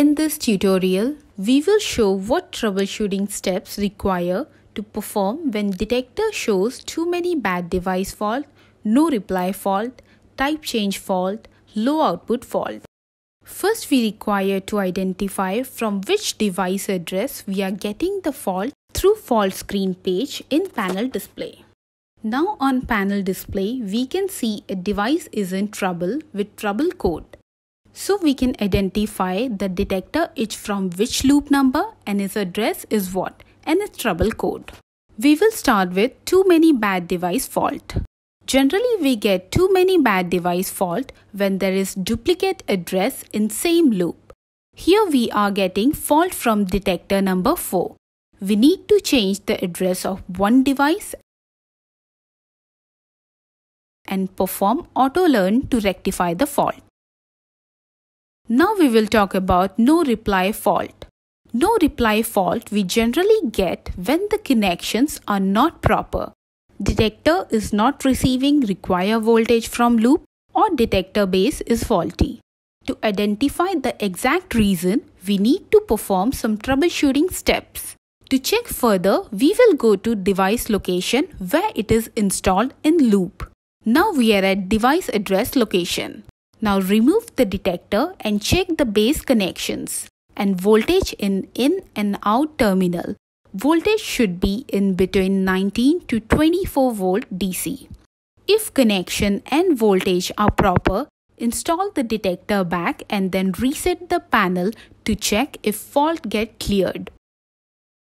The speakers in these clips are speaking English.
In this tutorial, we will show what troubleshooting steps require to perform when detector shows too many bad device fault, no reply fault, type change fault, low output fault. First, we require to identify from which device address we are getting the fault through fault screen page in panel display. Now on panel display, we can see a device is in trouble with trouble code. So we can identify the detector is from which loop number and its address is what and its trouble code. We will start with too many bad device fault. Generally, we get too many bad device fault when there is duplicate address in same loop. Here we are getting fault from detector number 4. We need to change the address of one device and perform auto learn to rectify the fault. Now we will talk about no reply fault. No reply fault we generally get when the connections are not proper. Detector is not receiving required voltage from loop or detector base is faulty. To identify the exact reason, we need to perform some troubleshooting steps. To check further, we will go to device location where it is installed in loop. Now we are at device address location. Now remove the detector and check the base connections and voltage in and out terminal. Voltage should be in between 19 to 24 volt DC. If connection and voltage are proper, install the detector back and then reset the panel to check if fault get cleared.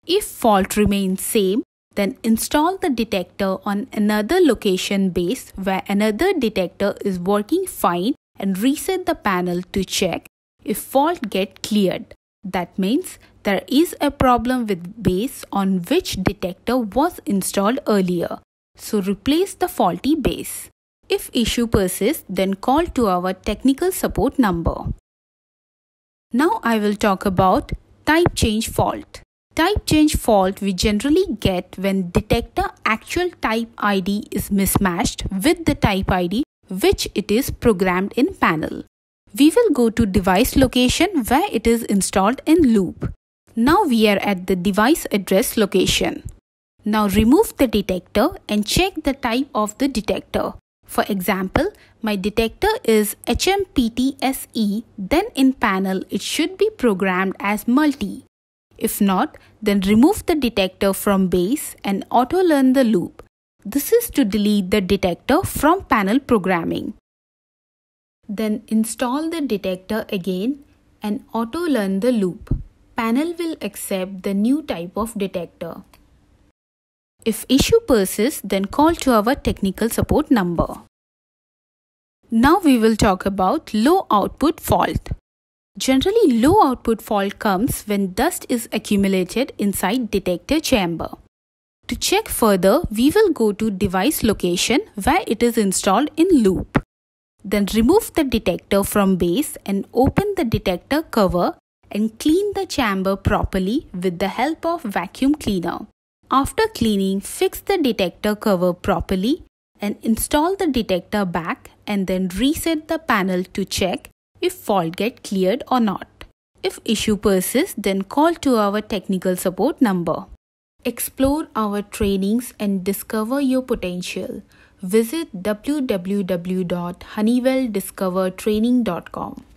If fault remains same, then install the detector on another location base where another detector is working fine and reset the panel to check if fault get cleared. That means there is a problem with base on which detector was installed earlier. So replace the faulty base. If issue persists, then call to our technical support number. Now I will talk about type change fault. Type change fault we generally get when detector actual type ID is mismatched with the type ID which it is programmed in panel. We will go to device location where it is installed in loop. Now we are at the device address location. Now remove the detector and check the type of the detector. For example, my detector is HM-PTSE, then in panel it should be programmed as multi. If not, then remove the detector from base and auto learn the loop. This is to delete the detector from panel programming. Then install the detector again and auto learn the loop. Panel will accept the new type of detector. If issue persists, then call to our technical support number. Now we will talk about low output fault. Generally, low output fault comes when dust is accumulated inside detector chamber. To check further, we will go to device location where it is installed in loop. Then remove the detector from base and open the detector cover and clean the chamber properly with the help of vacuum cleaner. After cleaning, fix the detector cover properly and install the detector back and then reset the panel to check if fault get cleared or not. If issue persists, then call to our technical support number. Explore our trainings and discover your potential. Visit www.honeywelldiscovertraining.com.